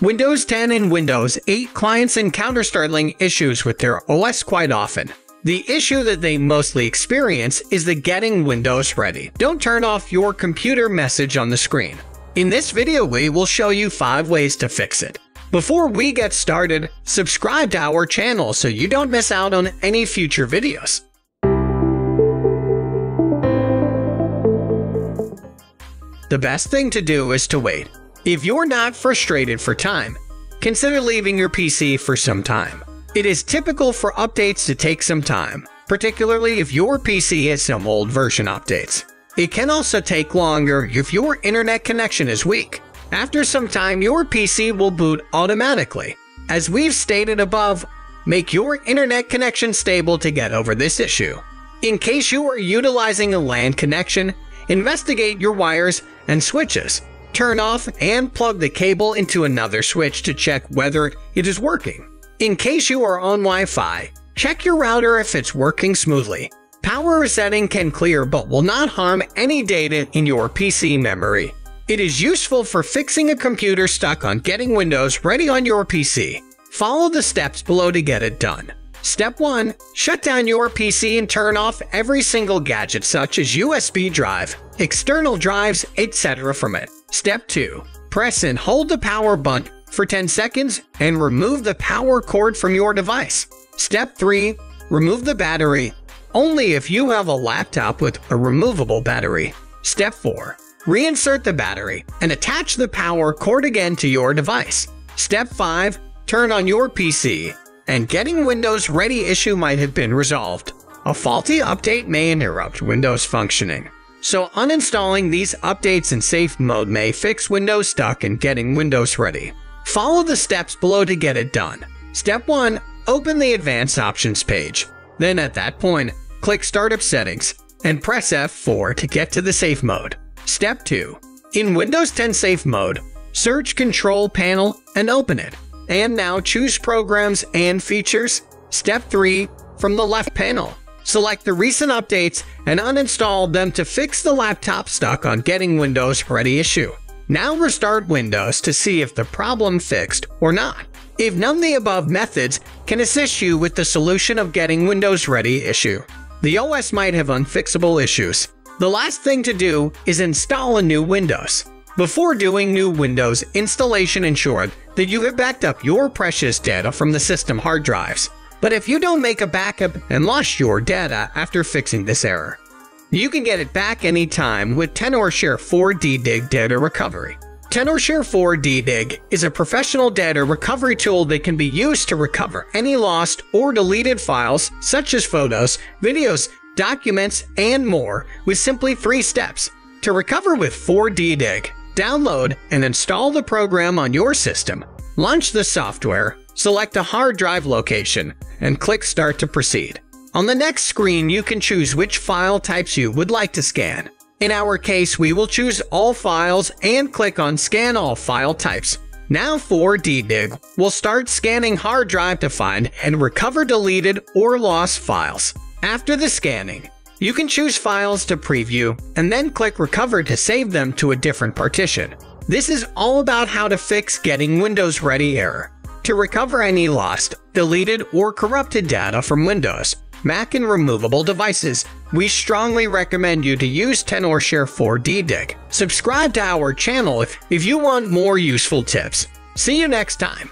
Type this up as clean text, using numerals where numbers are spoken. Windows 10 and Windows 8 clients encounter startling issues with their OS quite often. The issue that they mostly experience is the getting Windows ready. Don't turn off your computer message on the screen. In this video, we will show you 5 ways to fix it. Before we get started, subscribe to our channel so you don't miss out on any future videos. The best thing to do is to wait. If you're not frustrated for time, consider leaving your PC for some time. It is typical for updates to take some time, particularly if your PC has some old version updates. It can also take longer if your internet connection is weak. After some time, your PC will boot automatically. As we've stated above, make your internet connection stable to get over this issue. In case you are utilizing a LAN connection, investigate your wires and switches. Turn off and plug the cable into another switch to check whether it is working. In case you are on Wi-Fi, check your router if it's working smoothly. Power resetting can clear but will not harm any data in your PC memory. It is useful for fixing a computer stuck on getting Windows ready on your PC. Follow the steps below to get it done. Step 1. Shut down your PC and turn off every single gadget such as USB drive, external drives, etc. from it. Step 2. Press and hold the power button for 10 seconds and remove the power cord from your device. Step 3. Remove the battery, only if you have a laptop with a removable battery. Step 4. Reinsert the battery and attach the power cord again to your device. Step 5. Turn on your PC, and getting Windows ready issue might have been resolved. A faulty update may interrupt Windows functioning, so uninstalling these updates in safe mode may fix Windows stuck in getting Windows ready. Follow the steps below to get it done. Step 1. Open the Advanced Options page. Then at that point, click Startup Settings and press F4 to get to the safe mode. Step 2. In Windows 10 safe mode, search Control Panel and open it. And now choose Programs and Features. Step 3. From the left panel, select the recent updates and uninstall them to fix the laptop stuck on getting Windows ready issue. Now restart Windows to see if the problem fixed or not. If none of the above methods can assist you with the solution of getting Windows ready issue, the OS might have unfixable issues. The last thing to do is install a new Windows. Before doing new Windows installation, ensure that you have backed up your precious data from the system hard drives. But if you don't make a backup and lost your data after fixing this error, you can get it back anytime with Tenorshare 4DDiG Data Recovery. Tenorshare 4DDiG is a professional data recovery tool that can be used to recover any lost or deleted files such as photos, videos, documents, and more with simply 3 steps. To recover with 4DDiG, download and install the program on your system, launch the software, select a hard drive location, and click Start to proceed. On the next screen, you can choose which file types you would like to scan. In our case, we will choose all files and click on Scan All File Types. Now 4DDiG will start scanning hard drive to find and recover deleted or lost files. After the scanning, you can choose files to preview and then click Recover to save them to a different partition. This is all about how to fix getting Windows ready error. To recover any lost, deleted, or corrupted data from Windows, Mac, and removable devices, we strongly recommend you to use Tenorshare 4DDiG. Subscribe to our channel if you want more useful tips. See you next time.